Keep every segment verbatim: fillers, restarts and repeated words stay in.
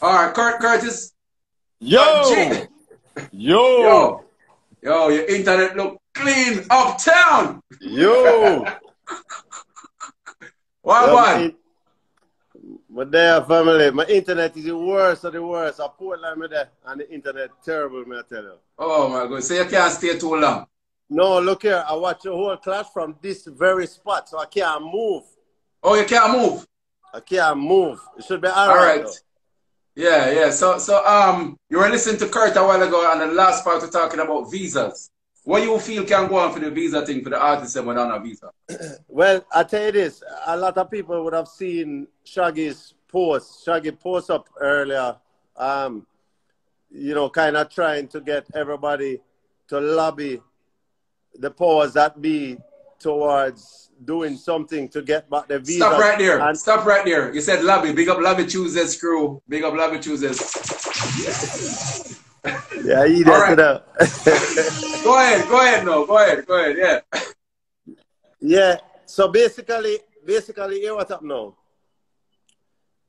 All right, Kurt Curtis. Yo. Yo. Yo. Yo, your internet look clean uptown. Yo. What one? My dear family, my internet is the worst of the worst. I Portland me there, and the internet terrible, me I tell you. Oh my God! So you can't stay too long. No, look here. I watch the whole class from this very spot, so I can't move. Oh, you can't move. I can't move. It should be all, all right. right. Yeah, yeah. So, so um, you were listening to Kurt a while ago, and the last part we're talking about visas. What you feel can go on for the visa thing for the artists that went on a visa? Well, I tell you this, a lot of people would have seen Shaggy's post, Shaggy post up earlier, um, you know, kind of trying to get everybody to lobby the powers that be towards doing something to get back the visa. Stop right there. And Stop right there. You said lobby. Big up lobby chooses crew. Big up lobby chooses. Yeah, he does right. it up. Go ahead, go ahead now, go ahead, go ahead, yeah. Yeah, so basically, basically, here what's up now.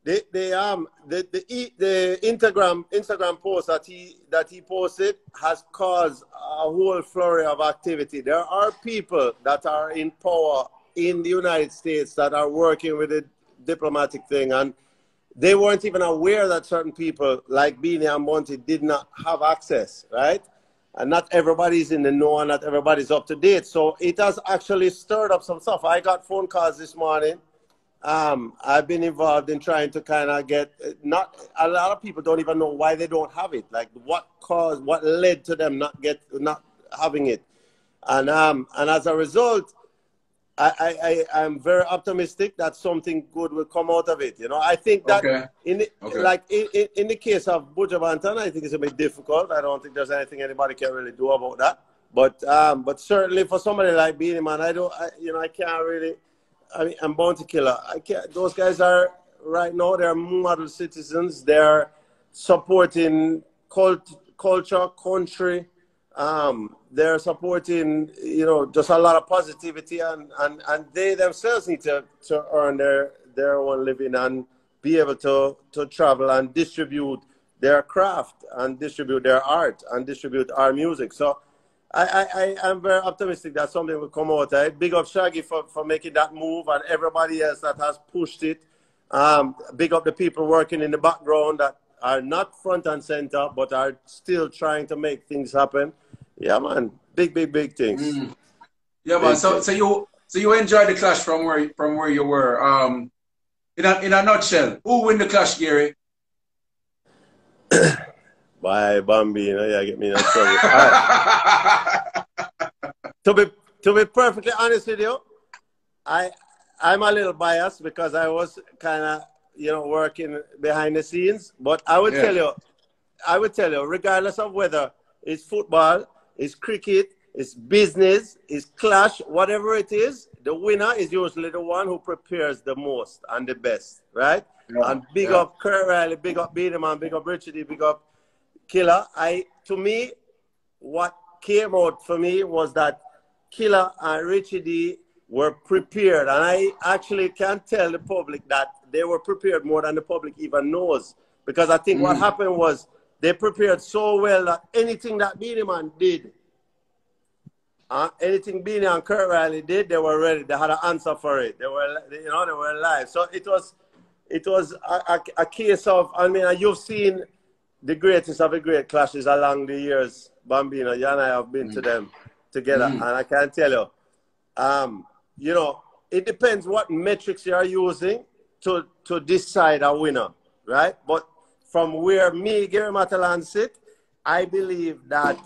The the um the the the Instagram Instagram post that he that he posted has caused a whole flurry of activity. There are people that are in power in the United States that are working with the diplomatic thing, and they weren't even aware that certain people like Beanie and Bounty did not have access, right? And not everybody's in the know and not everybody's up to date. So it has actually stirred up some stuff. I got phone calls this morning. Um, I've been involved in trying to kind of get, not, a lot of people don't even know why they don't have it. Like what caused, what led to them not get, not having it. And, um, and as a result, I, I, I'm very optimistic that something good will come out of it. You know, I think that okay. in the, okay. like in, in, in the case of Buju Banton, I think it's a bit difficult. I don't think there's anything anybody can really do about that. But um, but certainly for somebody like Beanie Man, I don't, I, you know, I can't really. I mean, I'm Bounty Killer. I can't. Those guys are right now. They're model citizens. They're supporting cult, culture, country. Um, they're supporting, you know, just a lot of positivity, and, and, and they themselves need to, to earn their, their own living and be able to, to travel and distribute their craft and distribute their art and distribute our music. So I, I, I am very optimistic that something will come out. Right? Big up Shaggy for, for making that move, and everybody else that has pushed it. Um, big up the people working in the background that are not front and center, but are still trying to make things happen. Yeah, man, big, big, big things. Mm. Yeah, big man. So, things. so you, so you enjoyed the clash from where, from where you were. Um, in a, in a nutshell, who win the clash, Gary? Bye, Bambi. You know, yeah, get me in trouble. Right. To be, to be perfectly honest with you, I, I'm a little biased because I was kind of, you know, working behind the scenes, but I would yeah. tell you, I would tell you, regardless of whether it's football, it's cricket, it's business, it's clash, whatever it is, the winner is usually the one who prepares the most and the best, right? Yeah, and big yeah. up Kurt Riley, big up Beenie Man, big up Richie D, big up Killer. I, to me, what came out for me was that Killer and Richie D were prepared, and I actually can tell the public that they were prepared more than the public even knows, because I think mm. what happened was they prepared so well that anything that Beenie Man did, uh, anything Beenie and Kurt Riley did, they were ready. They had an answer for it. They were, you know, they were live. So it was, it was a, a, a case of, I mean, you've seen the greatest of the great clashes along the years, Bambino. You and I have been mm. to them together, mm. and I can tell you, um, you know, it depends what metrics you are using to, to decide a winner, right? But from where me, Gary Matalan, sit, I believe that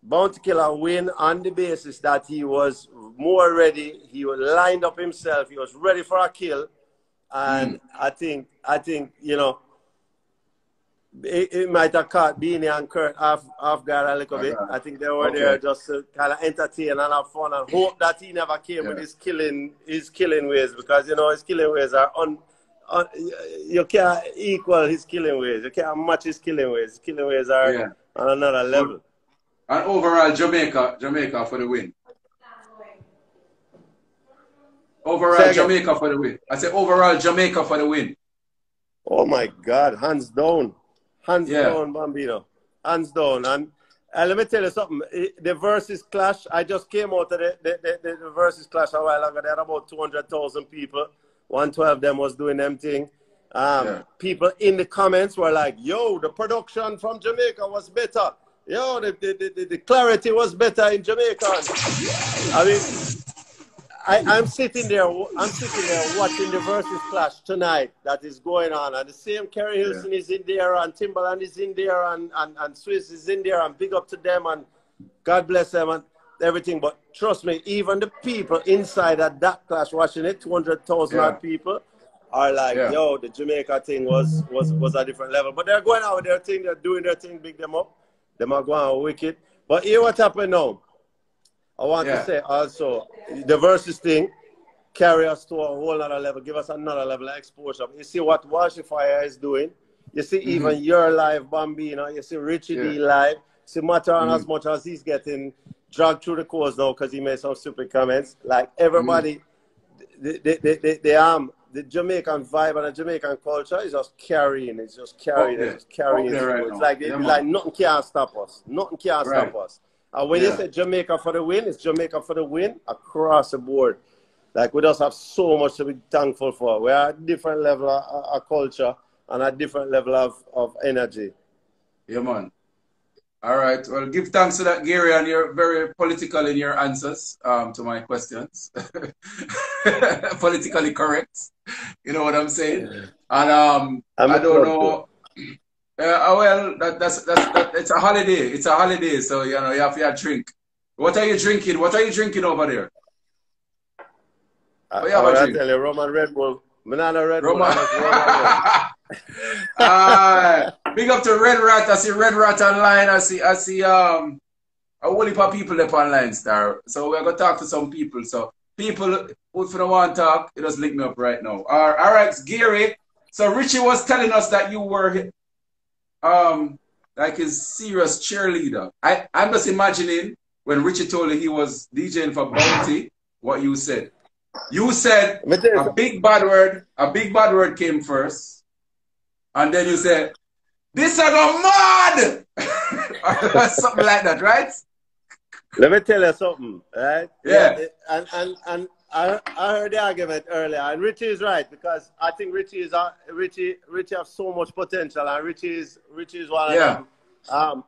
Bounty Killer win on the basis that he was more ready. He lined up himself. He was ready for a kill. And mm. I think, I think, you know, it, it might have caught Beanie and Kurt off, off guard a little bit. I think they were okay. there just to kind of entertain and have fun and hope that he never came yeah. with his killing, his killing ways, because, you know, his killing ways are on. Uh, you can't equal his killing ways. You can't match his killing ways. His killing ways are yeah. on another level. And overall, Jamaica, Jamaica for the win. Overall, Jamaica for the win. I say overall, Jamaica for the win. Oh my God, hands down, hands yeah. down, Bambino, hands down. And uh, let me tell you something. The verses clash. I just came out of the the, the, the verses clash a while ago. There had about two hundred thousand people. One twelve of them was doing them thing. Um, yeah. People in the comments were like, "Yo, the production from Jamaica was better. Yo, the the the, the clarity was better in Jamaica." I mean. I, I'm sitting there. I'm sitting there watching the versus clash tonight that is going on, and the same Kerry Hilson yeah. is in there, and Timbaland is in there, and and and Swiss is in there, and big up to them, and God bless them, and everything. But trust me, even the people inside at that clash watching it, two hundred thousand yeah. people, are like, yeah. "Yo, the Jamaica thing was was was a different level." But they're going out with their thing. They're doing their thing. Big them up. Them are going out wicked. But hear what happened now. I want yeah. to say also, the versus thing carry us to a whole other level, give us another level of exposure. You see what Walshy Fire is doing. You see mm-hmm. even your live, Bambino. You see Richie yeah. D live. See Mataran mm-hmm. as much as he's getting dragged through the course now because he made some stupid comments. Like everybody, mm-hmm. the, the, the, the, the, um, the Jamaican vibe and the Jamaican culture is just carrying. It's just carrying. Okay. It's just carrying. Okay, right it's now. Like, yeah, like nothing can stop us. Nothing can right. stop us. And when yeah. you say Jamaica for the win, it's Jamaica for the win across the board. Like, we just have so much to be thankful for. We are a different level of, of, of culture and a different level of, of energy. Yeah, man. All right. Well, give thanks to that, Gary, and you're very political in your answers um, to my questions. Politically correct. You know what I'm saying? Yeah. And um, I don't know... Good. Uh, well, that, that's, that's, that, it's a holiday. It's a holiday, so, you know, you have to have a drink. What are you drinking? What are you drinking over there? I, oh, yeah, I tell you, Roman Red Bull. Banana Red Roman. Bull. uh, big up to Red Rat. I see Red Rat online. I see, I see um, a whole heap of people up online, Star. So we're going to talk to some people. So people, if you don't want to talk, you just link me up right now. All right, all right, Gary. So Richie was telling us that you were... Um, like his serious cheerleader. I, I'm just imagining when Richie told you he was DJing for Bounty, what you said. You said a big bad word, a big bad word came first, and then you said, "This are no mud!" or something like that, right? Let me tell you something, right? Yeah. yeah and and, and I, I heard the argument earlier, and Richie is right, because I think Richie is uh, Richie. Richie has so much potential, and Richie is Richie is one yeah. of them, um,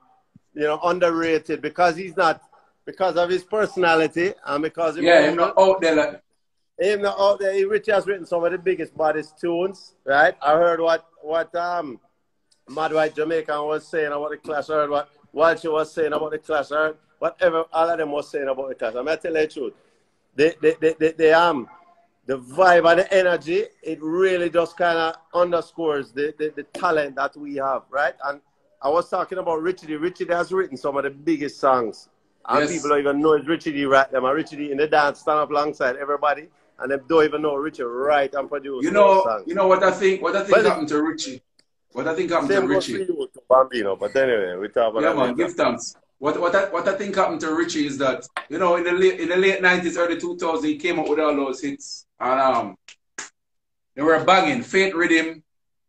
you know, underrated because he's not because of his personality and because yeah, him not out there. Like... Him not out there. Richie has written some of the biggest, baddest tunes, right? I heard what what um, Mad White Jamaican was saying about the Clash. I heard what Walshy was saying about the Clash. I heard whatever all of them was saying about the Clash. I'm gonna tell you the truth. They, they, they, they, they, um, the vibe and the energy, it really just kind of underscores the, the, the talent that we have, right? And I was talking about Richie D. Richie D has written some of the biggest songs. And yes. people don't even know it's Richie D right there. And Richie D in the dance, stand up alongside everybody. And they don't even know Richie right and produce you know, songs. You know what I think, what I think but happened it, to Richie? What I think happened to Richie? Same goes to Bambino, but anyway, we talk about yeah, that. Yeah, man, give thanks. What, what, I, what I think happened to Richie is that, you know, in the late, in the late nineties, early two thousands, he came up with all those hits. And um, they were banging. Faith rhythm.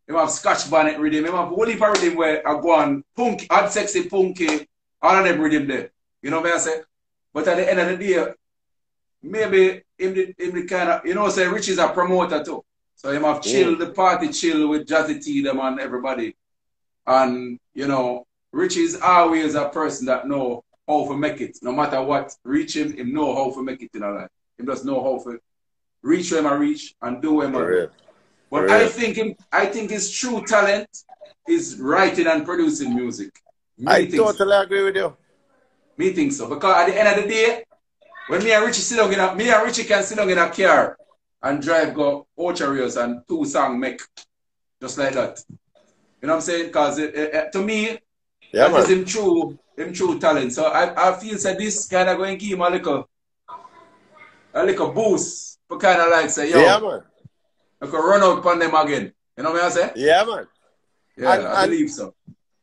They have Scotch Bonnet rhythm. They have a whole heap of rhythm where I go on. Punk, Odd Sexy, Punky. All of them rhythm there. You know what I say? But at the end of the day, maybe him the, him the kind of, you know, say Richie's a promoter too. So him have chill, mm. the party chill with Jazzy T, them and everybody. And, you know, Richie is always a person that know how to make it. No matter what, reach him, him know how to make it in our life. Him just know how to reach where I reach and do where I do. But I think him, I think his true talent is writing and producing music. Me I totally so. agree with you. Me think so. Because at the end of the day, when me and Richie sit down in a, me and Richie can sit down in a car and drive go Ocharios and two song make. Just like that. You know what I'm saying? Because uh, to me, yeah, that is him true, him true talent. So I, I feel that this kind of going to give him a little, a little boost. But kind of like say, yo, yeah, man. I could run out upon them again. You know what I'm saying? Yeah, man. Yeah, and, I believe and, so.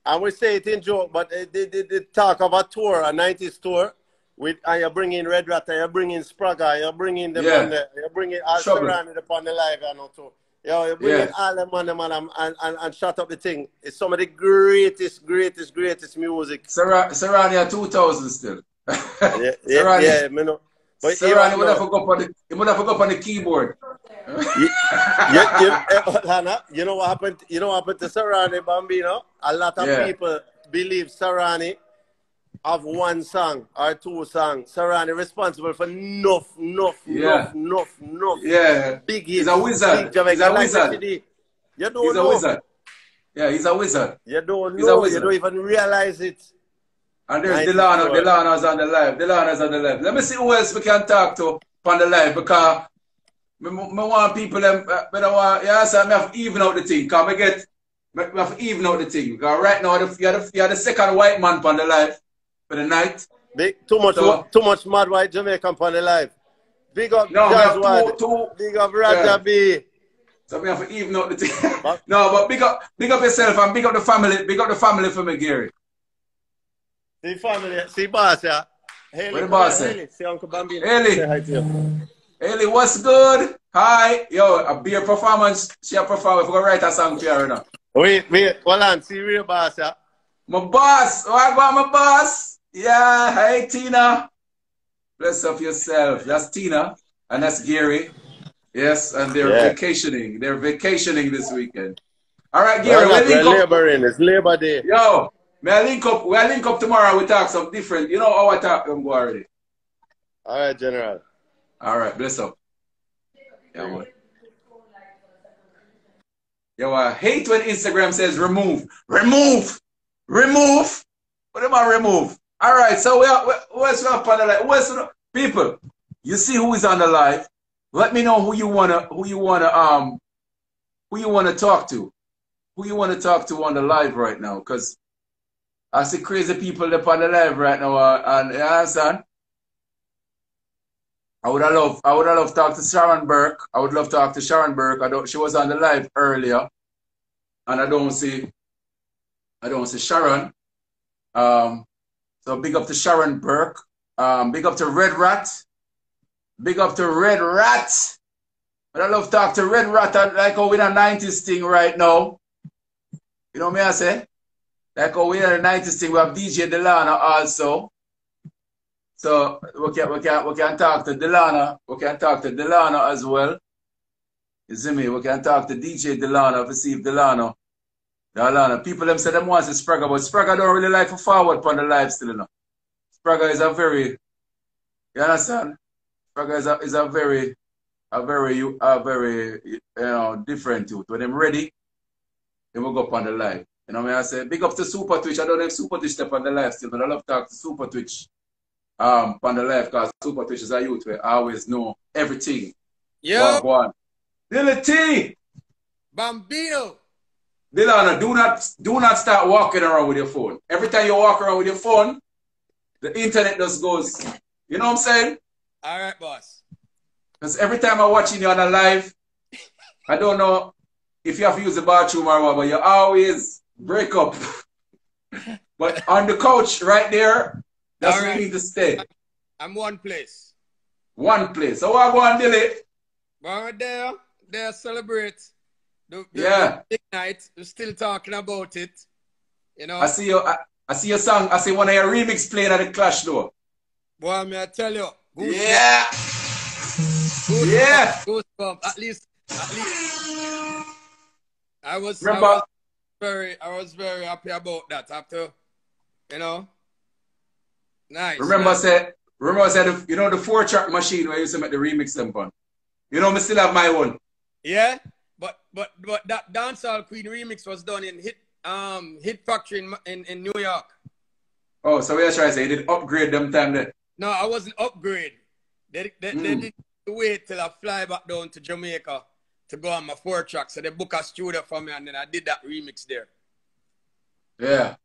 And we say it in joke, but they, they, they, they talk of a tour, a nineties tour. With, and you bring in Red Rat, you bring in Spraga, you bring in the, yeah. the you bring in Serani upon the live and all tour. Yo, you bring yes. in all them man, them man and, and, and, and shut up the thing. It's some of the greatest, greatest, greatest music. Serani Serani two thousand still. yeah, yeah, yeah, me know. But Serani would have forgot up on the keyboard. you, you, you, you know what happened? You know what happened to Serani, Bambino? A lot of yeah. people believe Serani have one song or two songs. Serani responsible for nuff, nuff, yeah. nuff, nuff, nuff. Yeah. Big hit. He's a wizard. Big he's a like wizard. You don't he's know. a wizard. Yeah, he's a wizard. You don't he's know. You don't even realize it. And there's Delano. Delano's on the live. Delano's on the live. Let me see who else we can talk to on the live, because I want people, them, but I want, yeah, so I have even out the thing, because we get, we have even out the thing, because right now, you're the, you're the second white man on the live for the night. Big, too much, so, too much mad white Jamaican on the live. Big up no, Jazz two, two, big up Raja yeah. B. So we have even out the thing. Huh? No, but big up, big up yourself and big up the family, big up the family for me, Gary. See family, see boss, yeah. Haley, where the boss at? Haley, see Uncle Bambino. Haley. Say hi to you. Haley, what's good? Hi. Yo, a beer performance. She a performance. We're going to write a song for her now. Wait, wait. Hold on. See real boss, yeah? My boss. Oh, I got my boss. Yeah. Hey, Tina. Bless up yourself. That's Tina. And that's Gary. Yes, and they're yeah. vacationing. They're vacationing this weekend. All right, Gary. We're, we're laboring. It's Labor Day. Yo. We'll link up, we'll link up tomorrow. We talk some different. You know how I talk them go already. All right, General. All right, bless up. Yeah, boy. Yo, I hate when Instagram says remove. Remove! Remove! What am I remove? All right, so we are, what's up on the live? What's up? People, you see who is on the live. Let me know who you wanna who you wanna um who you wanna talk to. Who you wanna talk to on the live right now, because I see crazy people up on the live right now, uh, and you understand? I would have loved, I would have loved to talk to Sharon Burke. I would love to talk to Sharon Burke. I don't, she was on the live earlier, and I don't see, I don't see Sharon. Um, so big up to Sharon Burke. Um, big up to Red Rat. Big up to Red Rat. But I love to talk to Red Rat, like how we in a nineties thing right now. You know what I say? Like how we in the nineties thing, we have D J Delano also. So we can, we can, we can talk to Delano. We can talk to Delano as well. You see me? We can talk to D J Delano to see if Delano. Delano. People them say them want to Spraga, but Spraga don't really like for forward upon the live still enough. Spraga is a very, you understand? Spraga is a, is a very, a very, a very, you know, different youth. When I'm ready, they will go up on the live. You know what I say? Big up to Super Twitch. I don't have Super Twitch step on the live still, but I love to talk to Super Twitch um, on the live, because Super Twitch is a youth where I always know everything. Yeah. Dilly T! Bambino! Delano, do not, do not start walking around with your phone. Every time you walk around with your phone, the internet just goes. You know what I'm saying? All right, boss. Because every time I'm watching you on a live, I don't know if you have to use the bathroom or whatever, you always break up. But on the couch right there, that's right. Where you need to stay. I'm one place. One place. So I go and do it. But there, there celebrate. The, the yeah. Big night. We're still talking about it. You know. I see your. I, I see your song. I see one of your remix playing at the Clash though. Boy, may I tell you? Goose yeah. Goose yeah. Goose bump. At least. At least. I was, I was very, I was very happy about that after, you know. Nice. Remember, nice. I said, remember I said, you know, the four track machine where you used to make the remix them on. You know, I still have my one. Yeah, but but but that Dancehall Queen remix was done in Hit um Hit Factory in in, in New York. Oh, so we are trying to say you did upgrade them time then? No, I wasn't upgrade. They they, mm. they didn't wait till I fly back down to Jamaica to go on my four track, so they book a studio for me, and then I did that remix there. Yeah.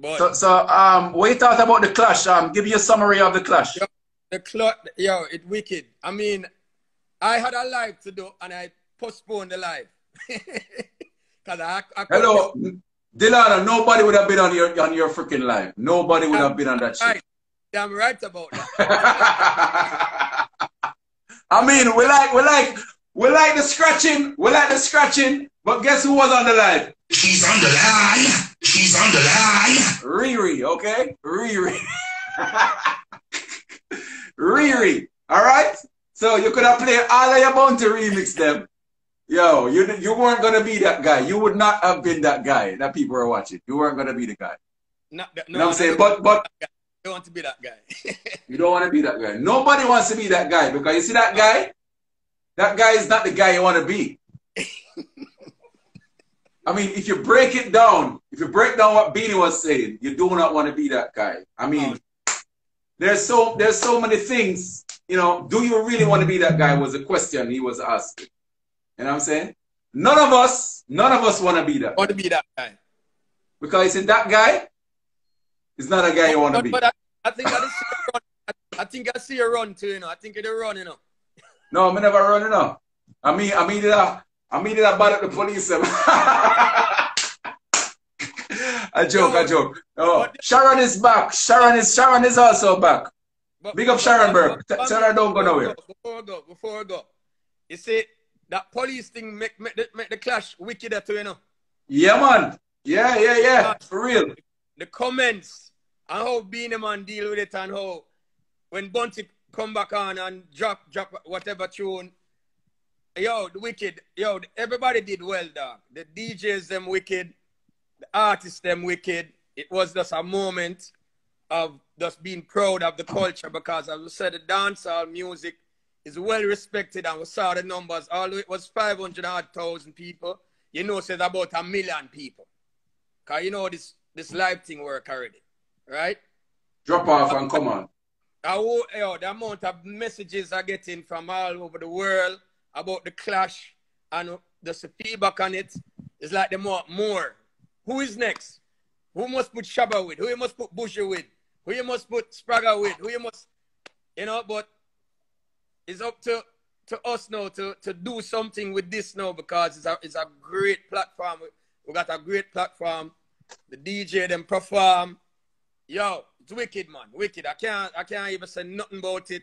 But so, so um, what you thought about the Clash? Um, give me a summary of the Clash. Yo, the Clash, yo, it wicked. I mean, I had a live to do, and I postponed the live. Cause I, I hello, Delano. Nobody would have been on your on your freaking live. Nobody would I'm, have been on that right. shit. I'm right about that. I mean, we like we like. We like the scratching. We like the scratching. But guess who was on the live? She's on the live. She's on the live. Riri, okay? Riri. Riri. All right? So you could have played all of your Bounty remix them. Yo, you, you weren't going to be that guy. You would not have been that guy that people are watching. You weren't going to be the guy. No, no, you know what I'm saying? But, but. I don't want to be that guy. You don't want to be that guy. Nobody wants to be that guy because you see that guy? That guy is not the guy you want to be. I mean, if you break it down, if you break down what Beanie was saying, you do not want to be that guy. I mean, oh. there's so there's so many things, you know, do you really want to be that guy was a question he was asking. You know what I'm saying? None of us, none of us want to be that want to be that guy. Because you see that guy is not a guy you want to be. But I, I think I see a run. I, I think I see a run too, you know. I think it'll run, you know. No, I'm never running up. I mean, I mean, I, I mean, I bad at the police. I joke, I joke. Oh, Sharon is back. Sharon is Sharon is also back. But, Big up Sharon Burke. Tell her don't go nowhere. Before I go, before I go, you see that police thing make make the, make the clash wicked at you know. Yeah, man. Yeah, yeah, yeah. For real. The comments and how Beanie Man deal with it and how when Bounty come back on and drop drop whatever tune. Yo, the wicked. Yo, everybody did well, dog. The D Js them wicked. The artists them wicked. It was just a moment of just being proud of the culture because, as we said, the dancehall music is well respected and we saw the numbers. Although it was five hundred thousand people, you know, says about a million people. Because you know this this live thing work already, right? Drop off and come on. I, yo, the amount of messages I getting from all over the world about the clash and the feedback on it is like the more more. Who is next? Who must put Shabba with? Who you must put Buju with? Who you must put Spraga with? Who you must, you know? But it's up to to us now to to do something with this now because it's a it's a great platform. We got a great platform. The D J them perform. Yo, it's wicked, man. Wicked. I can't I can't even say nothing about it.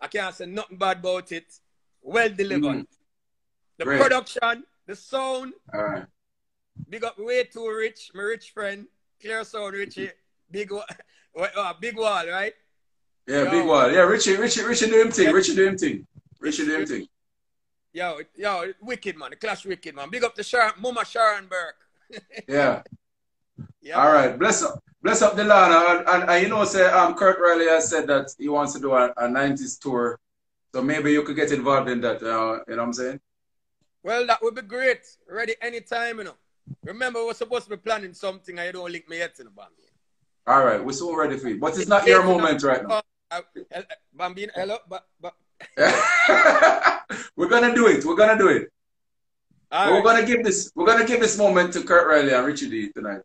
I can't say nothing bad about it. Well delivered. Mm. The Great. Production, the sound. All right. Big up Way Too Rich, my rich friend. Clear sound, Richie. Big wall, uh, big wall, right? Yeah, yo. Big wall. Yeah, Richie, Richie, Richie do him thing. Richie do him thing. Richie do him thing. Yo, yo, wicked, man. The clash wicked, man. Big up to Sharon, Mama Sharon Burke. Yeah. Yeah. All right. Bless up. Bless up Delano. And, and, and you know, say, um, Kurt Riley has said that he wants to do a, a nineties tour. So maybe you could get involved in that, uh, you know what I'm saying? Well, that would be great. Ready anytime, you know. Remember, we're supposed to be planning something and you don't link me yet to the Bambino. All right, we're so ready for you. But it's not your moment right now. Bambino, hello? Ba, ba. We're going to do it. We're going to do it. All right. We're going to give this We're gonna give this moment to Kurt Riley and Richie D tonight.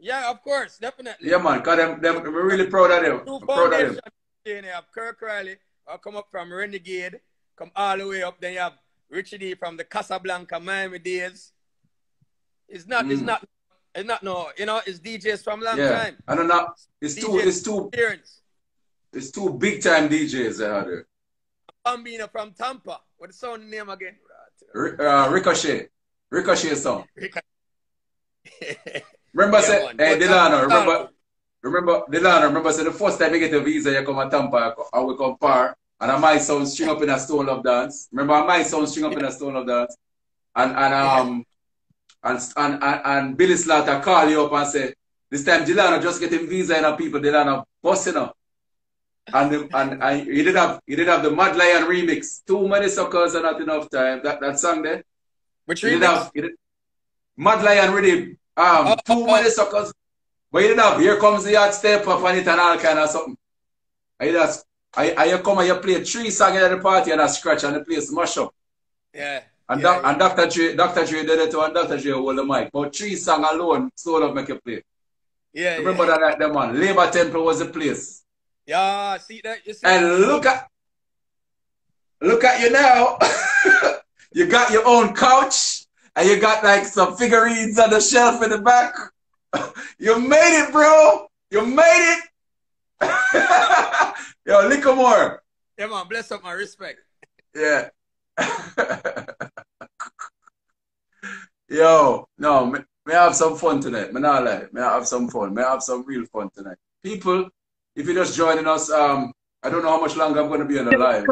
Yeah, of course, definitely. Yeah, man, because I'm, I'm really proud of them. I'm proud of them. You have Kurt Riley. I come up from Renegade, come all the way up. Then you have Richie D from the Casablanca, Miami days. It's not, mm. it's not, it's not, no, you know, it's D Js from long yeah. time. I don't know. It's D Js too, it's too, experience. It's two big time D Js out there. Bambino from Tampa. What's the sound name again? Uh, Ricochet. Ricochet song. Rico remember, yeah, say, one. Hey, Delano, remember, remember, Delano, remember, say the first time you get a visa, you come to Tampa, I will compare. And I might sound string up in a stone of dance. Remember, I might sound string up in a stone of dance. And, and, um, and, and, and, and Billy Slater call you up and say, this time Delano just getting visa and you know, people, Delano busting up. And, the, and, and he did have, he did have the Mad Lion remix. Too many suckers and not enough time. That, that song there. Which he remix? Did have, he did, Mad Lion really. Um, oh, too many suckers. But you know, here comes the hard step up and it and all kind of something. And you, just, I, I, you come and you play three songs at the party and a scratch and the place mash up. Yeah. And, yeah, yeah. and Doctor Dre, Doctor Dre did it too and Doctor Dre hold the mic. But three songs alone, so love make you play. Yeah. Remember yeah. that, that man. Labor Temple was the place. Yeah, see that. You see and that. Look at, look at you now. You got your own couch. And you got like some figurines on the shelf in the back. You made it, bro. You made it. Yo, Lickmore. Yeah, man. Bless up my respect. Yeah. Yo, no, me, me have some fun tonight. Me not lie. Me have some fun. Me have some real fun tonight. People, if you're just joining us, um, I don't know how much longer I'm going to be on the live.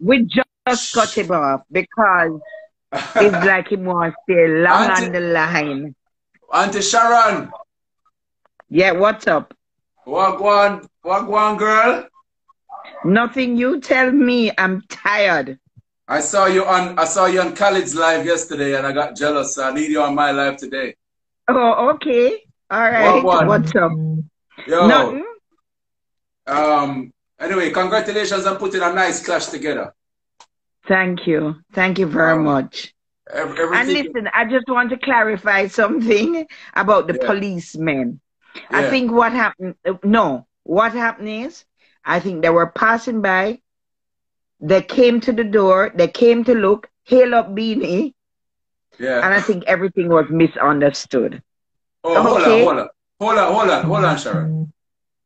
We just cut him off because it's like he wants to stay long Auntie, on the line. Auntie Sharon. Yeah, what's up? What go on, what go on, girl? Nothing. You tell me. I'm tired. I saw you on I saw you on Khaled's live yesterday, and I got jealous. So I need you on my live today. Oh, okay. All right. What, what? What's up? Yo. Nothing. Um. Anyway, congratulations on putting a nice clash together. Thank you. Thank you very um, much. Every, and listen, I just want to clarify something about the yeah. policemen. Yeah. I think what happened. No, what happened is, I think they were passing by. They came to the door. They came to look, hail up Beanie. Yeah. And I think everything was misunderstood. Oh, okay. hold on, hold on, hold on, hold on, Sharon.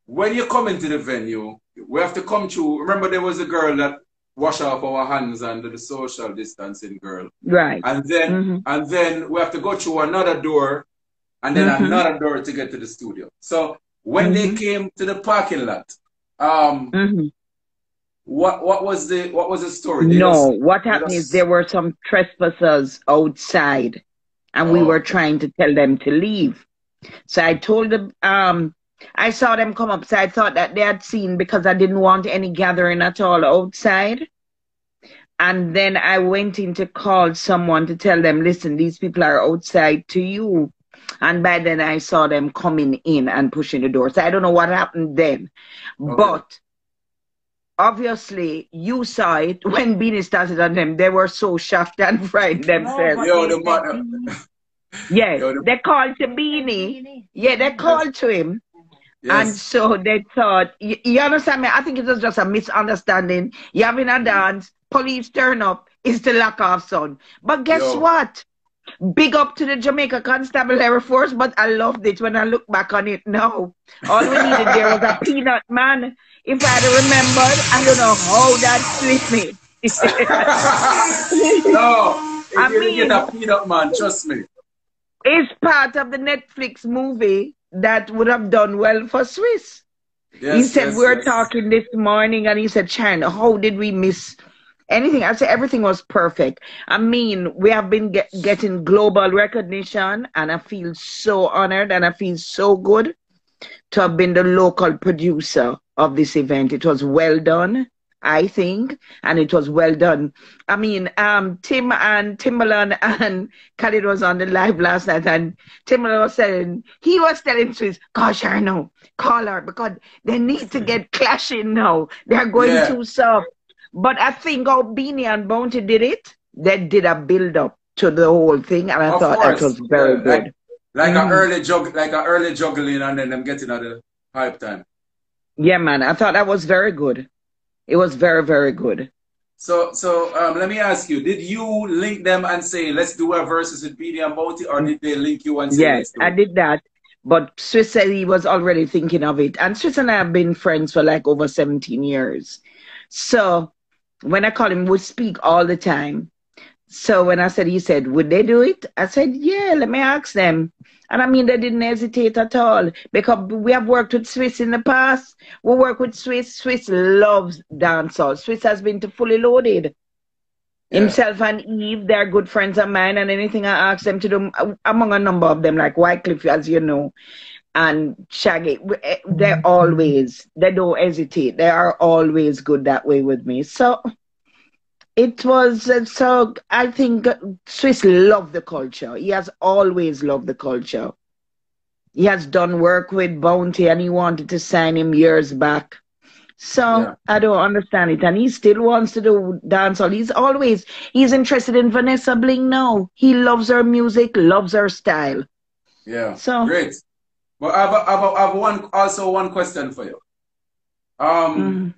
When you come into the venue, we have to come to. Remember, there was a girl that washed off our hands under the social distancing girl. Right. And then, mm-hmm. and then we have to go through another door, and then mm-hmm. another door to get to the studio. So when mm-hmm. they came to the parking lot, um. Mm-hmm. What what was the what was the story? They no, just, what happened just... is there were some trespassers outside, and oh. we were trying to tell them to leave. So I told them, um, I saw them come up. So I thought that they had seen because I didn't want any gathering at all outside. And then I went in to call someone to tell them, listen, these people are outside to you. And by then I saw them coming in and pushing the door. So I don't know what happened then, okay. but. Obviously, you saw it when Beanie started on them. They were so shocked and frightened themselves. Yo, the mother. Yes, Yo, the... they called to Beanie. Yeah, they called to him. Yes. And so they thought, you, you understand me? I think it was just a misunderstanding. You're having a dance, police turn up, it's the lock off, son. But guess Yo. what? Big up to the Jamaica Constabulary Force, but I loved it when I look back on it now. All we needed there was a peanut man. If I had remembered, I don't know how that slipped me. No, if I you mean, get a peanut man, trust me. It's part of the Netflix movie that would have done well for Swiss. Yes, he said, yes, we were yes. talking this morning, and he said, Chan, how did we miss... anything? I say everything was perfect. I mean, we have been get, getting global recognition, and I feel so honored, and I feel so good to have been the local producer of this event. It was well done, I think, and it was well done. I mean, um, Tim and Timbaland and Khalid was on the live last night, and Timbaland was saying, he was telling Swiss, gosh, I know, call her, because they need to get clashing now. They're going yeah. too soft. But I think how Beanie and Bounty did it, they did a build-up to the whole thing, and I of thought course. that was very yeah, good. Like, like, mm. an early jugg like an early juggling, and then them getting at the hype time. Yeah, man, I thought that was very good. It was very, very good. So so um, let me ask you, did you link them and say, let's do a versus with Beanie and Bounty, or did they link you and say, yes, I did that. But Swiss said he was already thinking of it. And Swiss and I have been friends for like over seventeen years. So... when I call him, we speak all the time. So when I said, he said, would they do it? I said, yeah, let me ask them. And I mean, they didn't hesitate at all because we have worked with Swiss in the past. We work with Swiss. Swiss loves dancehall. Swiss has been to Fully Loaded. Yeah. Himself and Eve, they're good friends of mine. And anything I ask them to do, among a number of them, like Wyclef, as you know, and Shaggy, they're always, they don't hesitate. They are always good that way with me. So it was, so I think Swiss loved the culture. He has always loved the culture. He has done work with Bounty, and he wanted to sign him years back. So yeah. I don't understand it. And he still wants to do dancehall. He's always, he's interested in Vanessa Bling now. He loves her music, loves her style. Yeah, so great. Well, I have, a, I, have a, I have one also one question for you. Um, mm.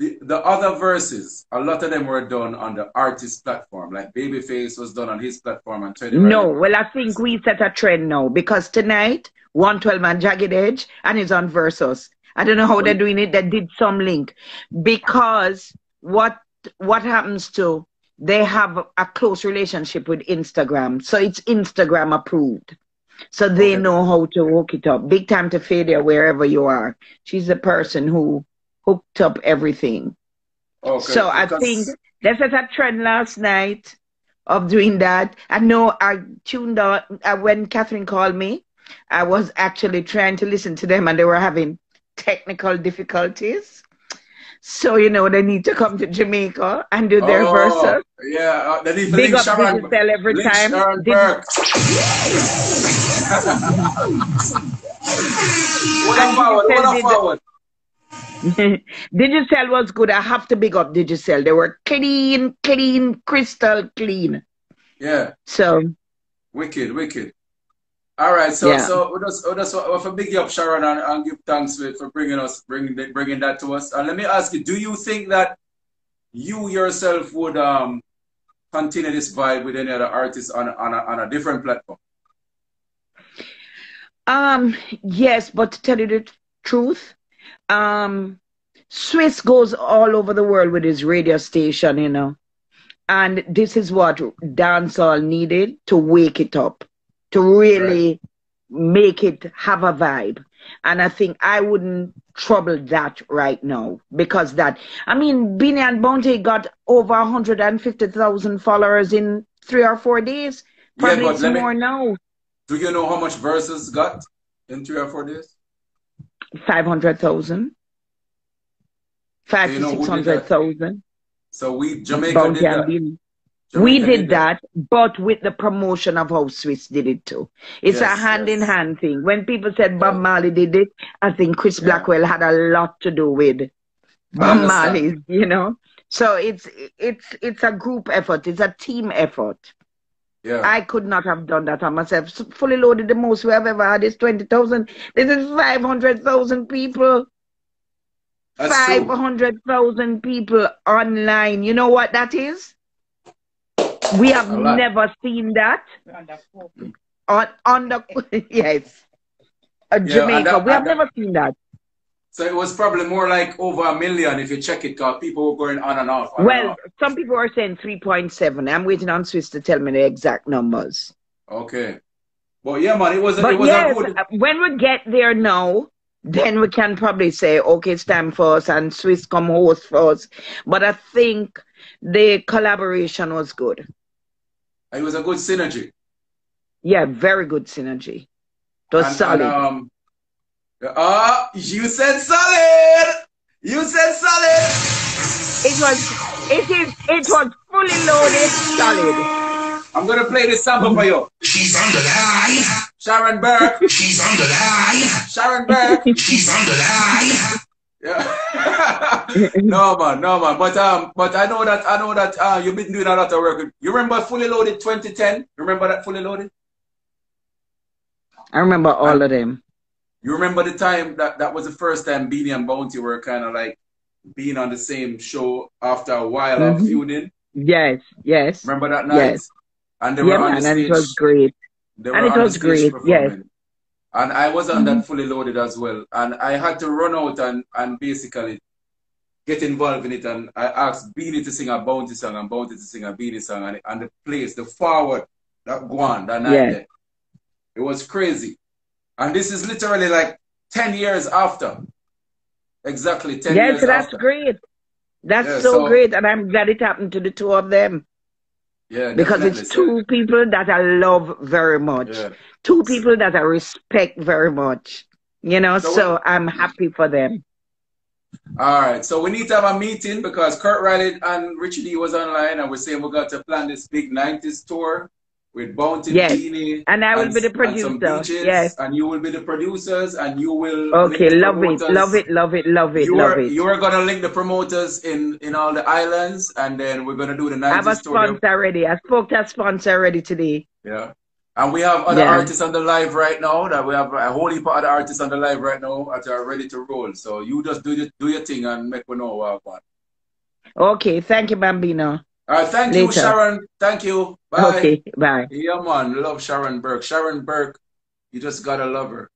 the, the other verses, a lot of them were done on the artist platform. Like Babyface was done on his platform. And Teddy no, Riley. well, I think we set a trend now because tonight, one twelve and Jagged Edge, and it's on Verzuz. I don't know how they're doing it. They did some link because what what happens to they have a close relationship with Instagram. So it's Instagram approved. So they okay. know how to hook it up. Big time to Fadia, wherever you are. She's the person who hooked up everything. Okay. So because I think there's a trend last night of doing that. I know I tuned out. Uh, when Catherine called me, I was actually trying to listen to them and they were having technical difficulties. So, you know, they need to come to Jamaica and do their oh, verses. Yeah, uh, they need to big up Sharon, Digicel every link time. Sharon Burke. Digicel, did... Digicel was good. I have to big up Digicel. They were clean, clean, crystal clean. Yeah. So. Wicked, wicked. All right, so yeah. so we just, we just we for big up Sharon and, and give thanks for, for bringing us bringing bringing that to us. And let me ask you: do you think that you yourself would um continue this vibe with any other artists on on a, on a different platform? Um, yes, but to tell you the truth, um, Swiss goes all over the world with his radio station, you know, and this is what dancehall needed to wake it up. To really make it have a vibe. And I think I wouldn't trouble that right now. Because that, I mean, Beenie and Bounty got over one hundred fifty thousand followers in three or four days. Probably yeah, some more me, now. Do you know how much Verzuz got in three or four days? five hundred thousand. Five so to six hundred thousand. So we, Jamaica did that. Jamaica we did that, but with the promotion of how Swiss did it too. It's yes, a hand-in-hand yes. -hand thing. When people said Bob Marley did it, I think Chris yeah. Blackwell had a lot to do with Bob Marley, you know. So it's it's it's a group effort. It's a team effort. Yeah. I could not have done that on myself. Fully Loaded, the most we have ever had is twenty thousand. This is five hundred thousand people. five hundred thousand people online. You know what that is? We have never seen that. On, on the, yes. Uh, yeah, Jamaica. That, we have that, never seen that. So it was probably more like over a million if you check it, because people were going on and off. On well, and off. Some people are saying three point seven. I'm waiting on Swiss to tell me the exact numbers. Okay. Well, yeah, man, it was, but it was yes, good. When we get there now, then we can probably say, okay, it's time for us, and Swiss come host for us. But I think the collaboration was good. It was a good synergy. Yeah, very good synergy. It was and, solid. And, um, uh, you said solid. You said solid. It was. It is. It was fully loaded. Solid. I'm gonna play this sample for you. She's on the line. Sharon Burke. She's on the line. Sharon Burke. She's on the line. Yeah. no man, no man. But um, but I know that I know that uh, you've been doing a lot of work. You remember Fully Loaded twenty ten? Remember that Fully Loaded? I remember all and of them. You remember the time that that was the first time Beenie and Bounty were kind of like being on the same show after a while mm-hmm. of feuding. Yes, yes. Remember that night? Yes. And they yeah, were on man, the stage. And it was great. They were and it was great. Yes. And I was on that Fully Loaded as well. And I had to run out and, and basically get involved in it. And I asked Beenie to sing a Bounty song and Bounty to sing a Beenie song. And, and the place, the forward, that go on, that night yeah. there. It was crazy. And this is literally like ten years after. Exactly ten yes, years after. Yes, that's great. That's yeah, so, so great. And I'm glad it happened to the two of them. Yeah, because it's two people that I love very much. Yeah. Two people that I respect very much. You know, so, so I'm happy for them. All right. So we need to have a meeting because Kurt Riley and Richie D was online and we're saying we got to plan this big nineties tour with Bounty yes. Beenie. And I will and, be the producer. Yes. And you will be the producers and you will okay, love it, love it, love it, love it, you love are, it. You are gonna link the promoters in, in all the islands and then we're gonna do the nineties. I have a sponsor story. already. I spoke to a sponsor already today. Yeah. And we have other yeah. artists on the live right now that we have a whole heap of other artists on the live right now that are ready to roll. So you just do your do your thing and make me know what I want. Okay, thank you, Bambino. All right, thank Later. you, Sharon. Thank you. Bye. Okay, bye. Yeah, man. Love Sharon Burke. Sharon Burke, you just gotta love her.